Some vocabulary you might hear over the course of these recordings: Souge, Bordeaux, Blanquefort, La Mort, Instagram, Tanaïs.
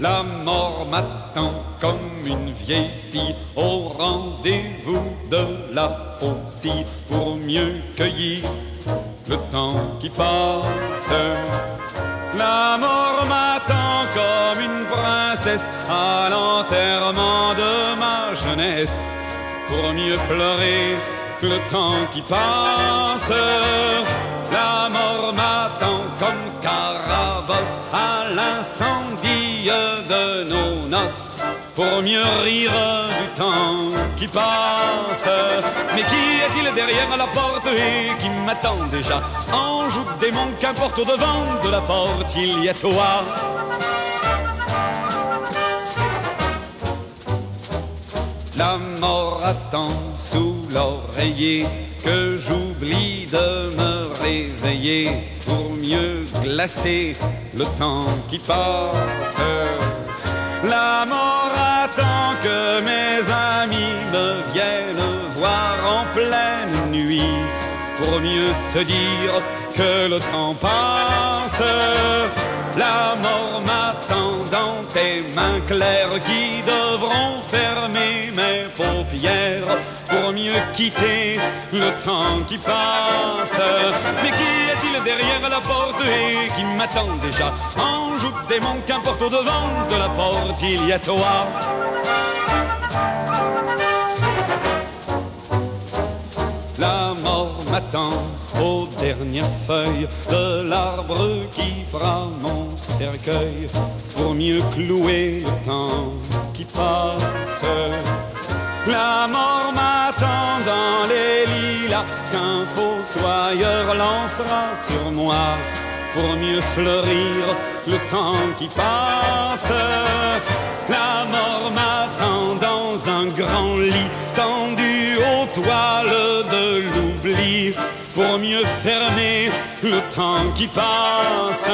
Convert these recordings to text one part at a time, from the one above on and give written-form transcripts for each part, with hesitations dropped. La mort m'attend comme une vieille fille au rendez-vous de la faucille pour mieux cueillir le temps qui passe. La mort m'attend comme une princesse à l'enterrement de ma jeunesse pour mieux pleurer le temps qui passe. La mort m'attend comme Carabosse à l'incendie de nos noces pour mieux rire du temps qui passe. Mais qui est-il derrière la porte et qui m'attend déjà? Ange ou démon, qu'importe, au devant de la porte il y a toi. La mort attend sous l'oreiller que j'oublie de me réveiller pour mieux glacer le temps qui passe. La mort attend que mes amis me viennent voir en pleine nuit pour mieux se dire que le temps passe. La mort m'attend dans tes mains claires qui devront fermer mes paupières pour mieux quitter le temps qui passe. Mais qui est-il derrière la porte et qui m'attend déjà? Ange ou démon, qu'importe, au devant de la porte il y a toi. La mort m'attend aux dernières feuilles de l'arbre qui fera mon cercueil pour mieux clouer le temps qui passe. La mort m'attend dans les lilas qu'un fossoyeur lancera sur moi pour mieux fleurir le temps qui passe. La mort m'attend dans un grand lit tendu aux toiles de l'oubli pour mieux fermer le temps qui passe.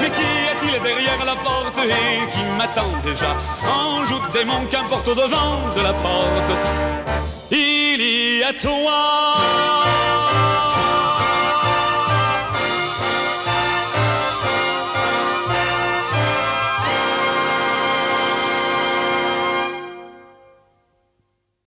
Mais qui est-il derrière la porte et qui m'attend déjà? Ange ou démon, qu'importe, au devant de la porte il y a toi.